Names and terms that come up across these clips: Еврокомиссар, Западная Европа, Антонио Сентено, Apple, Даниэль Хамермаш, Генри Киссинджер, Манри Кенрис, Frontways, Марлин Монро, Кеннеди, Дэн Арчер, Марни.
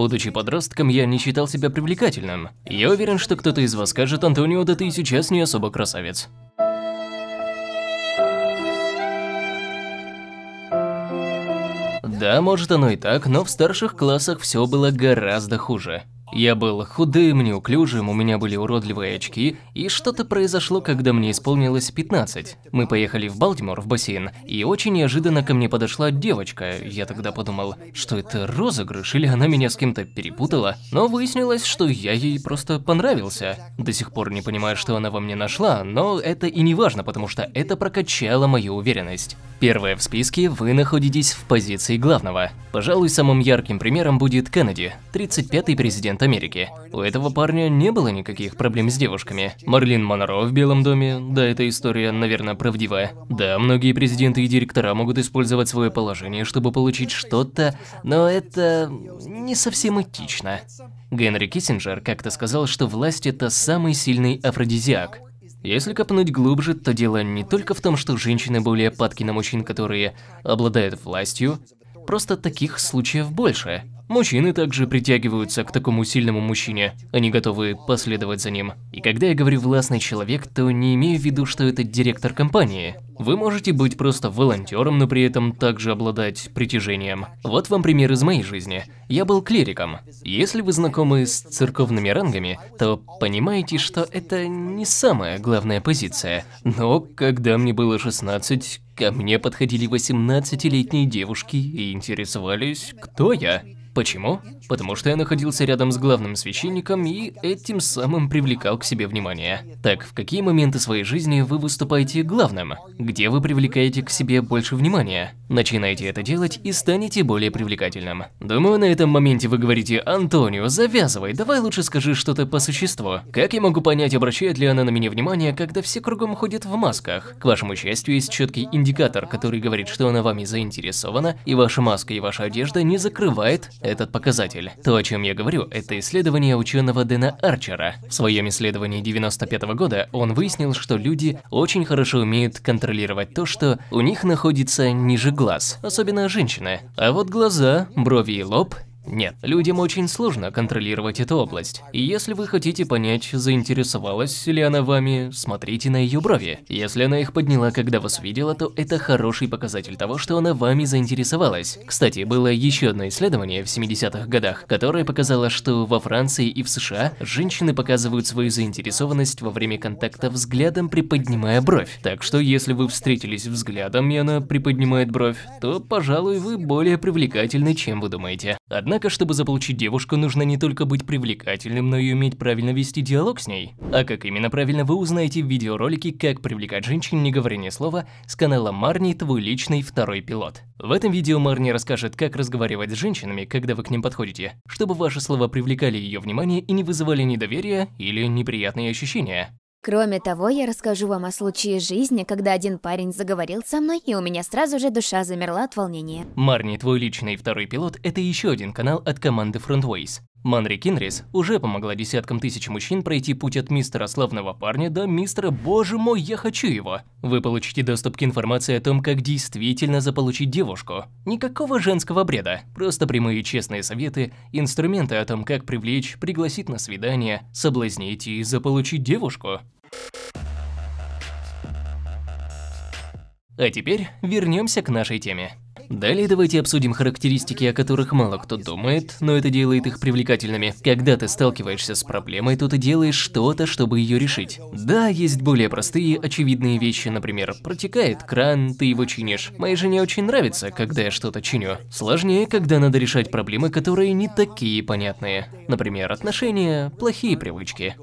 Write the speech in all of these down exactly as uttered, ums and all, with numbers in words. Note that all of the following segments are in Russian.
Будучи подростком, я не считал себя привлекательным. Я уверен, что кто-то из вас скажет: «Антонио, да ты и сейчас не особо красавец». Да, может оно и так, но в старших классах все было гораздо хуже. Я был худым, неуклюжим, у меня были уродливые очки, и что-то произошло, когда мне исполнилось пятнадцать. Мы поехали в Балтимор в бассейн, и очень неожиданно ко мне подошла девочка. Я тогда подумал, что это розыгрыш, или она меня с кем-то перепутала. Но выяснилось, что я ей просто понравился. До сих пор не понимаю, что она во мне нашла, но это и не важно, потому что это прокачало мою уверенность. Первое в списке: вы находитесь в позиции главного. Пожалуй, самым ярким примером будет Кеннеди, тридцать пятый президент Америки. У этого парня не было никаких проблем с девушками. Марлин Монро в Белом доме. Да, эта история, наверное, правдивая. Да, многие президенты и директора могут использовать свое положение, чтобы получить что-то, но это не совсем этично. Генри Киссинджер как-то сказал, что власть – это самый сильный афродизиак. Если копнуть глубже, то дело не только в том, что женщины более падки на мужчин, которые обладают властью, просто таких случаев больше. Мужчины также притягиваются к такому сильному мужчине, они готовы последовать за ним. И когда я говорю «властный человек», то не имею в виду, что это директор компании. Вы можете быть просто волонтером, но при этом также обладать притяжением. Вот вам пример из моей жизни. Я был клириком. Если вы знакомы с церковными рангами, то понимаете, что это не самая главная позиция. Но когда мне было шестнадцать, ко мне подходили восемнадцатилетние девушки и интересовались, кто я. Почему? Потому что я находился рядом с главным священником и этим самым привлекал к себе внимание. Так, в какие моменты своей жизни вы выступаете главным? Где вы привлекаете к себе больше внимания? Начинайте это делать и станете более привлекательным. Думаю, на этом моменте вы говорите: «Антонио, завязывай, давай лучше скажи что-то по существу. Как я могу понять, обращает ли она на меня внимание, когда все кругом ходят в масках?» К вашему счастью, есть четкий индикатор, который говорит, что она вами заинтересована, и ваша маска и ваша одежда не закрывает этот показатель. То, о чем я говорю, это исследование ученого Дэна Арчера. В своем исследовании девяносто пятого года он выяснил, что люди очень хорошо умеют контролировать то, что у них находится ниже глаз, особенно женщины. А вот глаза, брови и лоб – нет, людям очень сложно контролировать эту область. И если вы хотите понять, заинтересовалась ли она вами, смотрите на ее брови. Если она их подняла, когда вас видела, то это хороший показатель того, что она вами заинтересовалась. Кстати, было еще одно исследование в семидесятых годах, которое показало, что во Франции и в США женщины показывают свою заинтересованность во время контакта взглядом, приподнимая бровь. Так что если вы встретились взглядом и она приподнимает бровь, то, пожалуй, вы более привлекательны, чем вы думаете. Однако, чтобы заполучить девушку, нужно не только быть привлекательным, но и уметь правильно вести диалог с ней. А как именно правильно, вы узнаете в видеоролике «Как привлекать женщин, не говоря ни слова» с канала Марни «Твой личный второй пилот». В этом видео Марни расскажет, как разговаривать с женщинами, когда вы к ним подходите, чтобы ваши слова привлекали ее внимание и не вызывали недоверия или неприятные ощущения. Кроме того, я расскажу вам о случае жизни, когда один парень заговорил со мной, и у меня сразу же душа замерла от волнения. Марни, твой личный второй пилот – это еще один канал от команды Frontways. Манри Кенрис уже помогла десяткам тысяч мужчин пройти путь от мистера славного парня до мистера «Боже мой, я хочу его». Вы получите доступ к информации о том, как действительно заполучить девушку. Никакого женского бреда, просто прямые честные советы, инструменты о том, как привлечь, пригласить на свидание, соблазнить и заполучить девушку. А теперь вернемся к нашей теме. Далее давайте обсудим характеристики, о которых мало кто думает, но это делает их привлекательными. Когда ты сталкиваешься с проблемой, то ты делаешь что-то, чтобы ее решить. Да, есть более простые, очевидные вещи, например, протекает кран, ты его чинишь. Моей жене очень нравится, когда я что-то чиню. Сложнее, когда надо решать проблемы, которые не такие понятные. Например, отношения, плохие привычки.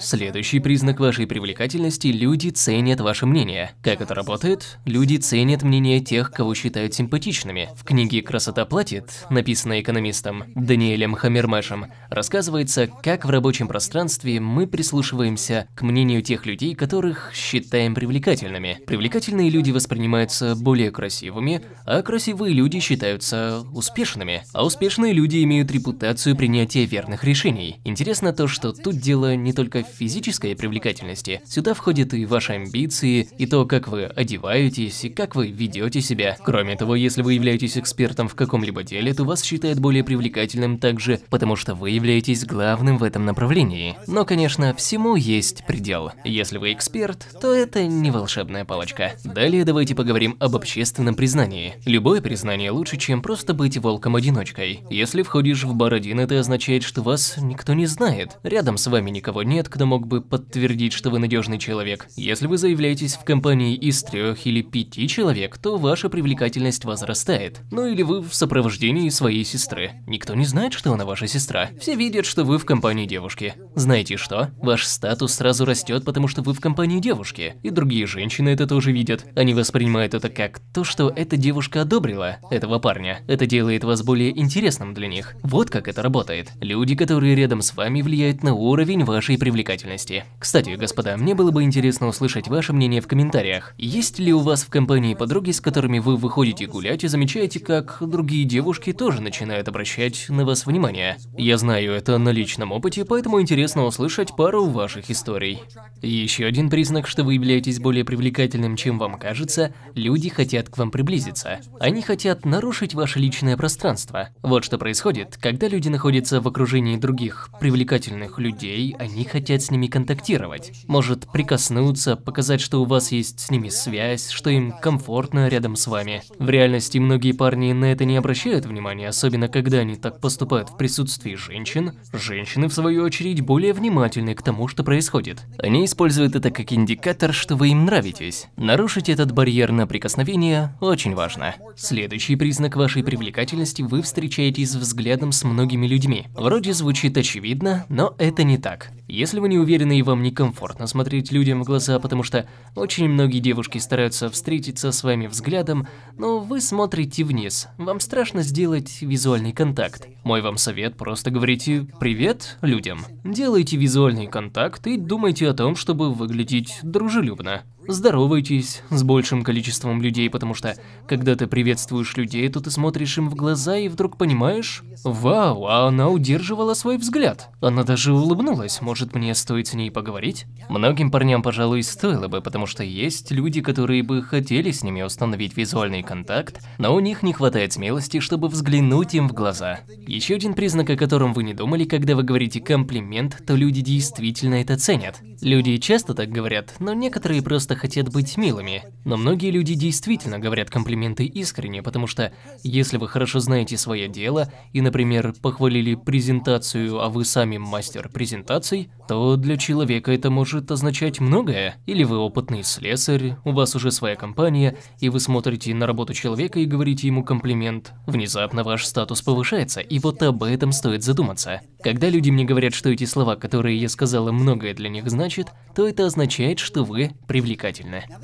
Следующий признак вашей привлекательности – люди ценят ваше мнение. Как это работает? Люди ценят мнение тех, кого считают симпатичными. В книге «Красота платит», написанной экономистом Даниэлем Хамермашем, рассказывается, как в рабочем пространстве мы прислушиваемся к мнению тех людей, которых считаем привлекательными. Привлекательные люди воспринимаются более красивыми, а красивые люди считаются успешными. А успешные люди имеют репутацию принятия верных решений. Интересно то, что тут дело не только в в физической привлекательности. Сюда входят и ваши амбиции, и то, как вы одеваетесь, и как вы ведете себя. Кроме того, если вы являетесь экспертом в каком-либо деле, то вас считают более привлекательным также, потому что вы являетесь главным в этом направлении. Но, конечно, всему есть предел. Если вы эксперт, то это не волшебная палочка. Далее давайте поговорим об общественном признании. Любое признание лучше, чем просто быть волком-одиночкой. Если входишь в бар один, это означает, что вас никто не знает. Рядом с вами никого нет, кто мог бы подтвердить, что вы надежный человек. Если вы заявляетесь в компании из трех или пяти человек, то ваша привлекательность возрастает. Ну или вы в сопровождении своей сестры. Никто не знает, что она ваша сестра. Все видят, что вы в компании девушки. Знаете что? Ваш статус сразу растет, потому что вы в компании девушки. И другие женщины это тоже видят. Они воспринимают это как то, что эта девушка одобрила этого парня. Это делает вас более интересным для них. Вот как это работает. Люди, которые рядом с вами, влияют на уровень вашей привлекательности. Кстати, господа, мне было бы интересно услышать ваше мнение в комментариях. Есть ли у вас в компании подруги, с которыми вы выходите гулять и замечаете, как другие девушки тоже начинают обращать на вас внимание? Я знаю это на личном опыте, поэтому интересно услышать пару ваших историй. Еще один признак, что вы являетесь более привлекательным, чем вам кажется, люди хотят к вам приблизиться. Они хотят нарушить ваше личное пространство. Вот что происходит, когда люди находятся в окружении других привлекательных людей, они хотят с ними контактировать. Может прикоснуться, показать, что у вас есть с ними связь, что им комфортно рядом с вами. В реальности многие парни на это не обращают внимания, особенно когда они так поступают в присутствии женщин. Женщины, в свою очередь, более внимательны к тому, что происходит. Они используют это как индикатор, что вы им нравитесь. Нарушить этот барьер на прикосновение очень важно. Следующий признак вашей привлекательности вы встречаетесь взглядом с многими людьми. Вроде звучит очевидно, но это не так. Если вы не уверены и вам некомфортно смотреть людям в глаза, потому что очень многие девушки стараются встретиться с вами взглядом, но вы смотрите вниз, вам страшно сделать визуальный контакт. Мой вам совет – просто говорите «привет» людям. Делайте визуальный контакт и думайте о том, чтобы выглядеть дружелюбно. Здоровайтесь с большим количеством людей, потому что, когда ты приветствуешь людей, то ты смотришь им в глаза и вдруг понимаешь: вау, а она удерживала свой взгляд. Она даже улыбнулась, может, мне стоит с ней поговорить? Многим парням, пожалуй, стоило бы, потому что есть люди, которые бы хотели с ними установить визуальный контакт, но у них не хватает смелости, чтобы взглянуть им в глаза. Еще один признак, о котором вы не думали, когда вы говорите комплимент, то люди действительно это ценят. Люди часто так говорят, но некоторые просто хотят быть милыми. Но многие люди действительно говорят комплименты искренне, потому что если вы хорошо знаете свое дело и, например, похвалили презентацию, а вы сами мастер презентаций, то для человека это может означать многое. Или вы опытный слесарь, у вас уже своя компания, и вы смотрите на работу человека и говорите ему комплимент. Внезапно ваш статус повышается, и вот об этом стоит задуматься. Когда люди мне говорят, что эти слова, которые я сказала, многое для них значит, то это означает, что вы привлекательны.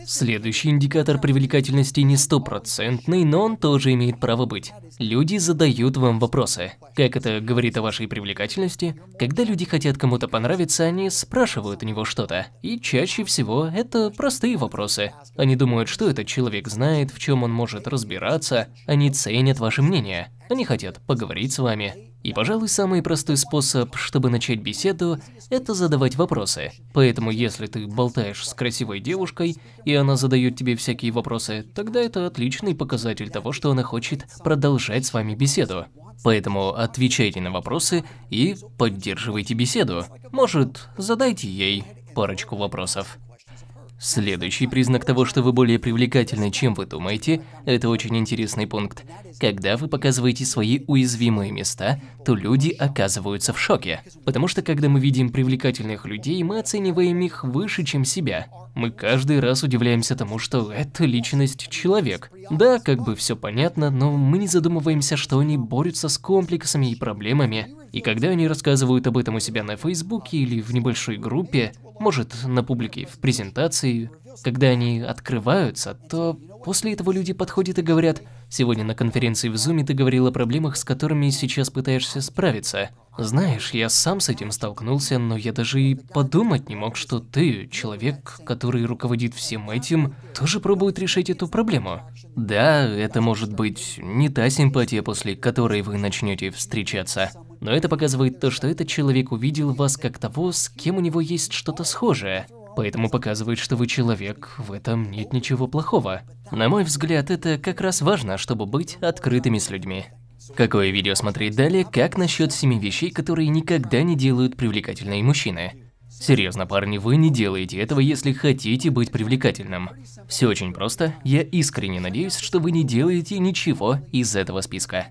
Следующий индикатор привлекательности не стопроцентный, но он тоже имеет право быть. Люди задают вам вопросы. Как это говорит о вашей привлекательности? Когда люди хотят кому-то понравиться, они спрашивают у него что-то. И чаще всего это простые вопросы. Они думают, что этот человек знает, в чем он может разбираться. Они ценят ваше мнение. Они хотят поговорить с вами. И, пожалуй, самый простой способ, чтобы начать беседу, это задавать вопросы. Поэтому, если ты болтаешь с красивой девушкой, и она задает тебе всякие вопросы, тогда это отличный показатель того, что она хочет продолжать с вами беседу. Поэтому отвечайте на вопросы и поддерживайте беседу. Может, задайте ей парочку вопросов. Следующий признак того, что вы более привлекательны, чем вы думаете, это очень интересный пункт. Когда вы показываете свои уязвимые места, то люди оказываются в шоке. Потому что когда мы видим привлекательных людей, мы оцениваем их выше, чем себя. Мы каждый раз удивляемся тому, что это личность человек. Да, как бы все понятно, но мы не задумываемся, что они борются с комплексами и проблемами. И когда они рассказывают об этом у себя на Фейсбуке или в небольшой группе, может, на публике, в презентации, когда они открываются, то после этого люди подходят и говорят: «Сегодня на конференции в Зуме ты говорил о проблемах, с которыми сейчас пытаешься справиться. Знаешь, я сам с этим столкнулся, но я даже и подумать не мог, что ты, человек, который руководит всем этим, тоже пробует решить эту проблему». Да, это может быть не та симпатия, после которой вы начнете встречаться. Но это показывает то, что этот человек увидел вас как того, с кем у него есть что-то схожее. Поэтому показывает, что вы человек, в этом нет ничего плохого. На мой взгляд, это как раз важно, чтобы быть открытыми с людьми. Какое видео смотреть далее, как насчет семи вещей, которые никогда не делают привлекательные мужчины? Серьезно, парни, вы не делаете этого, если хотите быть привлекательным. Все очень просто. Я искренне надеюсь, что вы не делаете ничего из этого списка.